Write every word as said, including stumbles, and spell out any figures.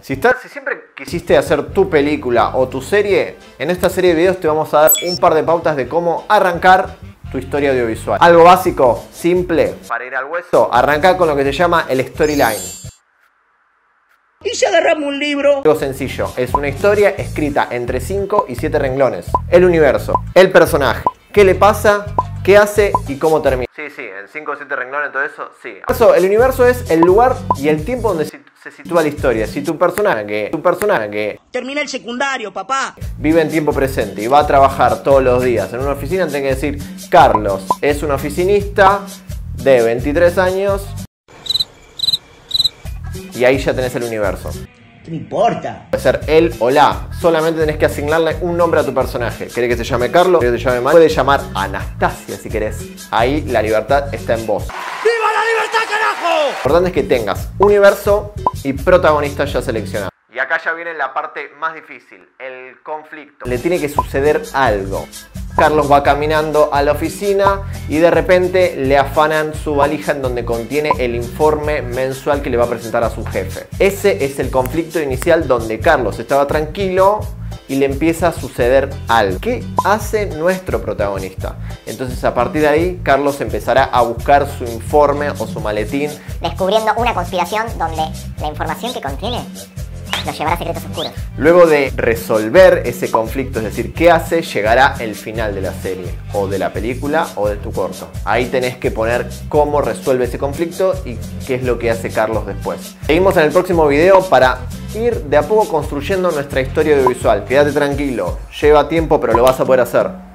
Si, estás, si siempre quisiste hacer tu película o tu serie, en esta serie de videos te vamos a dar un par de pautas de cómo arrancar tu historia audiovisual. Algo básico, simple, para ir al hueso, arrancar con lo que se llama el storyline. Y si agarramos un libro. Algo sencillo, es una historia escrita entre cinco y siete renglones. El universo, el personaje, qué le pasa, qué hace y cómo termina. Sí, sí, en cinco o siete renglones, todo eso, sí. Eso, el universo es el lugar y el tiempo donde se, se sitúa la historia. Si tu personaje, tu personaje... termina el secundario, papá. Vive en tiempo presente y va a trabajar todos los días en una oficina, tenés que decir, Carlos es un oficinista de veintitrés años. Y ahí ya tenés el universo. ¿Qué me importa? Puede ser él o la. Solamente tenés que asignarle un nombre a tu personaje. ¿Querés que se llame Carlos? ¿Querés que se llame Mario? Puede llamar Anastasia si querés. Ahí la libertad está en vos. ¡Viva la libertad, carajo! Lo importante es que tengas universo y protagonista ya seleccionado. Y acá ya viene la parte más difícil, el conflicto. Le tiene que suceder algo. Carlos va caminando a la oficina y de repente le afanan su valija en donde contiene el informe mensual que le va a presentar a su jefe. Ese es el conflicto inicial donde Carlos estaba tranquilo y le empieza a suceder algo. ¿Qué hace nuestro protagonista? Entonces a partir de ahí Carlos empezará a buscar su informe o su maletín, descubriendo una conspiración donde la información que contiene nos llevará a secretos oscuros. Luego de resolver ese conflicto, es decir, qué hace, llegará el final de la serie, o de la película, o de tu corto. Ahí tenés que poner cómo resuelve ese conflicto y qué es lo que hace Carlos después. Seguimos en el próximo video para ir de a poco construyendo nuestra historia audiovisual. Quédate tranquilo, lleva tiempo, pero lo vas a poder hacer.